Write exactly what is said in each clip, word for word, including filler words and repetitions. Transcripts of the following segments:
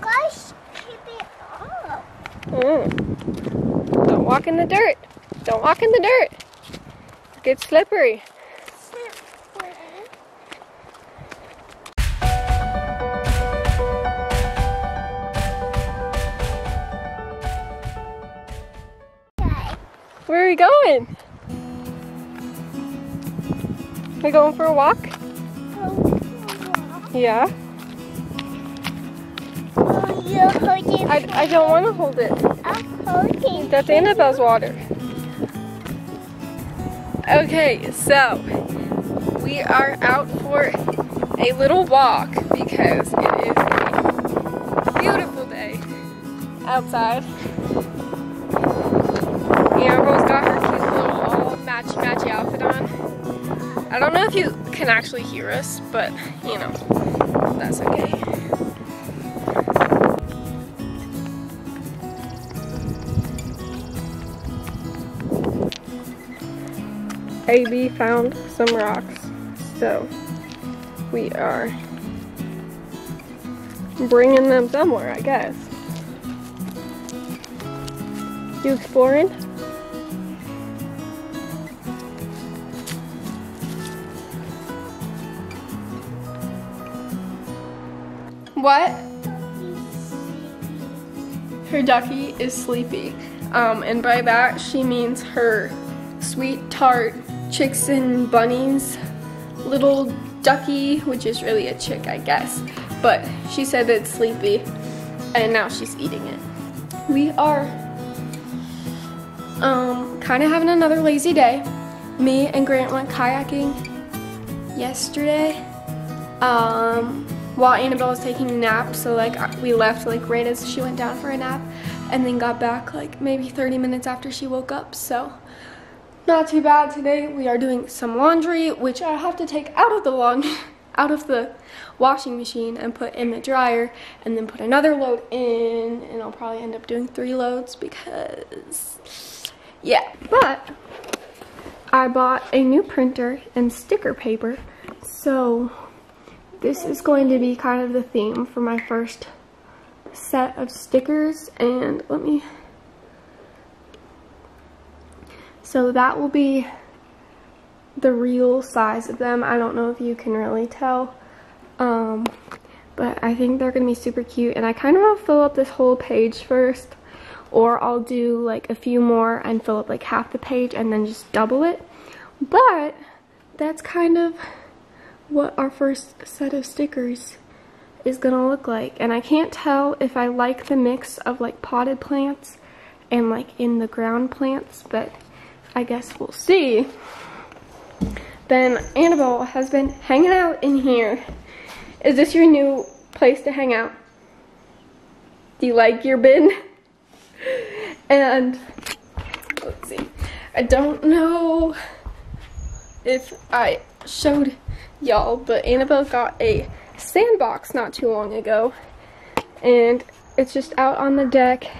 Gosh, keep it up. Mm. Don't walk in the dirt. Don't walk in the dirt. It gets slippery. Where are we going? We going for a walk? Yeah. Oh, you're holding I, I don't want to hold it. I'm holding That's Annabelle's water. Okay, so we are out for a little walk because it is a beautiful day outside. Matchy outfit on. I don't know if you can actually hear us, but you know, that's okay. A B found some rocks, so we are bringing them somewhere, I guess. You exploring? What? Her ducky is sleepy. Um, and by that, she means her sweet tart chicks and bunnies little ducky, which is really a chick, I guess. But she said it's sleepy, and now she's eating it. We are um, kind of having another lazy day. Me and Grant went kayaking yesterday. Um, While Annabelle was taking a nap, so like we left like right as she went down for a nap and then got back like maybe thirty minutes after she woke up, so not too bad. Today we are doing some laundry, which I have to take out of the laundry, out of the washing machine and put in the dryer and then put another load in, and I'll probably end up doing three loads because yeah. But I bought a new printer and sticker paper, so this is going to be kind of the theme for my first set of stickers, and let me, so that will be the real size of them. I don't know if you can really tell, um, but I think they're going to be super cute, and I kind of want to fill up this whole page first, or I'll do like a few more and fill up like half the page and then just double it, but that's kind of what our first set of stickers is gonna look like. And I can't tell if I like the mix of like potted plants and like in the ground plants, but I guess we'll see. Then Annabelle has been hanging out in here. Is this your new place to hang out? Do you like your bin? And let's see, I don't know if I showed y'all, but Annabelle got a sandbox not too long ago, and it's just out on the deck.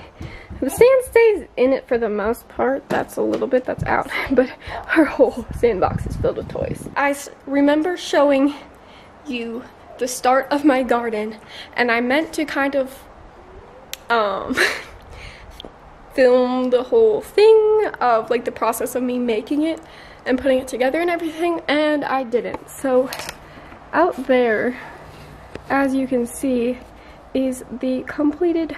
The sand stays in it for the most part. That's a little bit that's out, but her whole sandbox is filled with toys. I remember showing you the start of my garden, and I meant to kind of um film the whole thing of like the process of me making it and putting it together and everything, and I didn't. So out there, as you can see, is the completed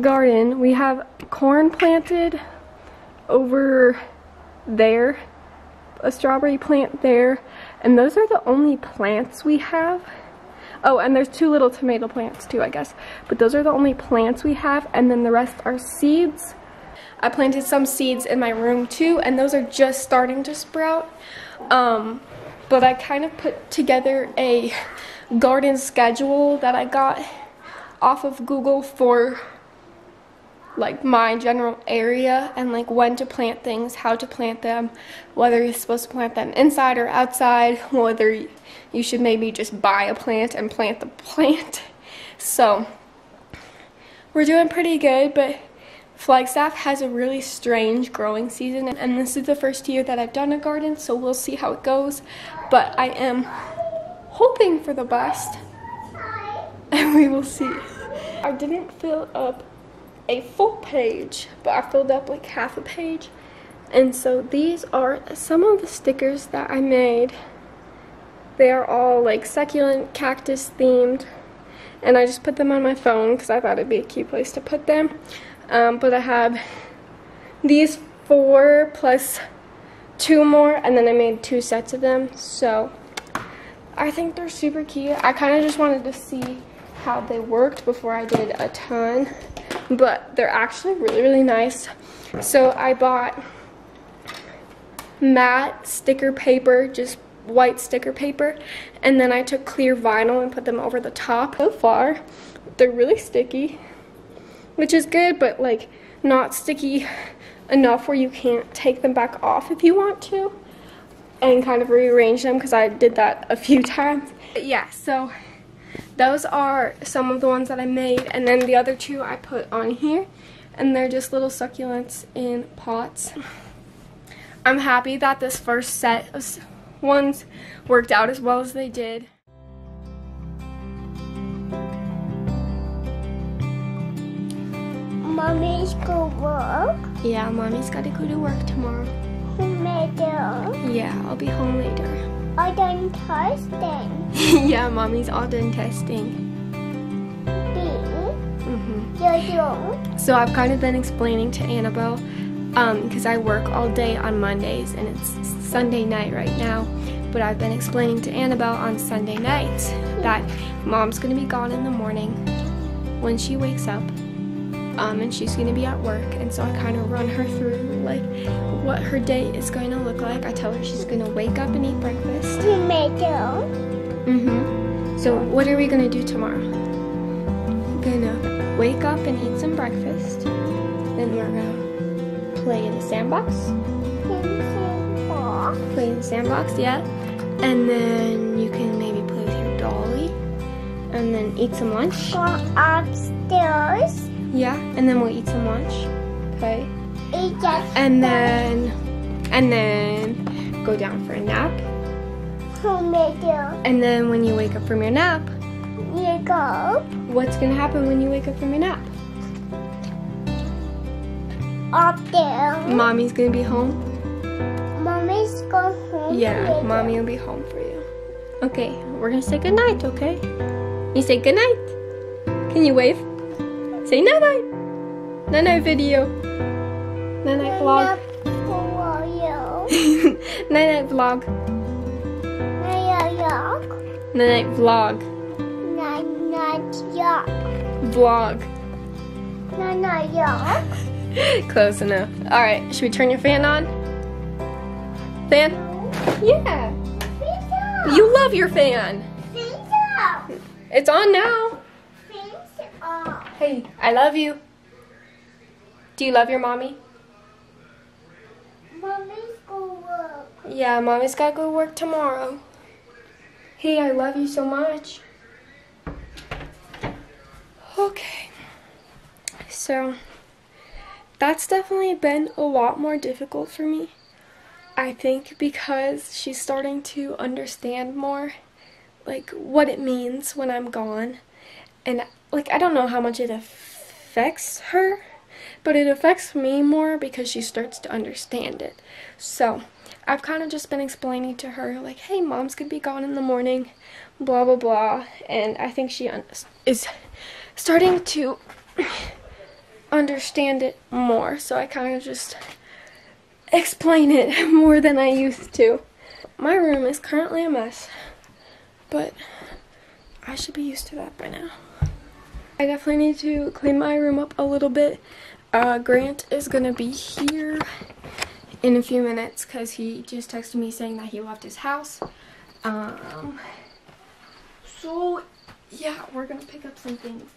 garden. We have corn planted over there, a strawberry plant there, and those are the only plants we have. Oh, and there's two little tomato plants too, I guess, but those are the only plants we have, and then the rest are seeds. I planted some seeds in my room too, and those are just starting to sprout. Um, but I kind of put together a garden schedule that I got off of Google for like my general area, and like when to plant things, how to plant them, whether you're supposed to plant them inside or outside, whether you should maybe just buy a plant and plant the plant. So we're doing pretty good, but Flagstaff has a really strange growing season, and this is the first year that I've done a garden, so we'll see how it goes, but I am hoping for the best. and we will see. I didn't fill up a full page, but I filled up like half a page. And so these are some of the stickers that I made. They are all like succulent, cactus themed. And I just put them on my phone because I thought it'd be a cute place to put them. Um, but I have these four plus two more, and then I made two sets of them. So I think they're super cute. I kind of just wanted to see how they worked before I did a ton. But they're actually really, really nice. So I bought matte sticker paper, just white sticker paper, and then I took clear vinyl and put them over the top. So far, they're really sticky, which is good, but like not sticky enough where you can't take them back off if you want to, and kind of rearrange them, because I did that a few times. But yeah, so those are some of the ones that I made, and then the other two I put on here, and they're just little succulents in pots. I'm happy that this first set of ones worked out as well as they did. Mommy's go work? Yeah, Mommy's gotta go to work tomorrow. Later? Yeah, I'll be home later. All done testing. Yeah, Mommy's all done testing. Mm-hmm. So I've kind of been explaining to Annabelle, because um, I work all day on Mondays and it's Sunday night right now, but I've been explaining to Annabelle on Sunday nights that Mom's going to be gone in the morning when she wakes up, um, and she's going to be at work, and so I kind of run her through like what her day is going to look like. I tell her she's going to wake up and eat breakfast. Tomato. Mm-hmm. So what are we going to do tomorrow? We're going to wake up and eat some breakfast, then we're going to play in the sandbox. Play in the sandbox, yeah. And then you can maybe play with your dolly. And then eat some lunch. Go upstairs. Yeah, and then we'll eat some lunch. Okay. Eat and then, and then go down for a nap. And then when you wake up from your nap, you go. What's gonna happen when you wake up from your nap? Up there. Mommy's gonna be home. Mommy's going home. Yeah, Mommy will be home for you. Okay, we're gonna say goodnight, okay? You say goodnight. Can you wave? Say night night. Night night video. Night night vlog. Night night vlog. Night night vlog. Night night vlog. Night night vlog. Night night vlog. Close enough. All right, should we turn your fan on? Fan? Yeah. Fan's up. You love your fan. Fan's up. It's on now. Fan's up. Hey, I love you. Do you love your mommy? Mommy's go work. Yeah, Mommy's gotta go work tomorrow. Hey, I love you so much. Okay. So, that's definitely been a lot more difficult for me. I think because she's starting to understand more, like, what it means when I'm gone. And, like, I don't know how much it affects her, but it affects me more because she starts to understand it. So, I've kind of just been explaining to her, like, hey, Mom's gonna be gone in the morning, blah, blah, blah. And I think she un- is starting to understand it more. So I kind of just explain it more than I used to. My room is currently a mess, but I should be used to that by now. I definitely need to clean my room up a little bit. Uh, Grant is gonna be here in a few minutes because he just texted me saying that he left his house. Um, so yeah, we're gonna pick up some things.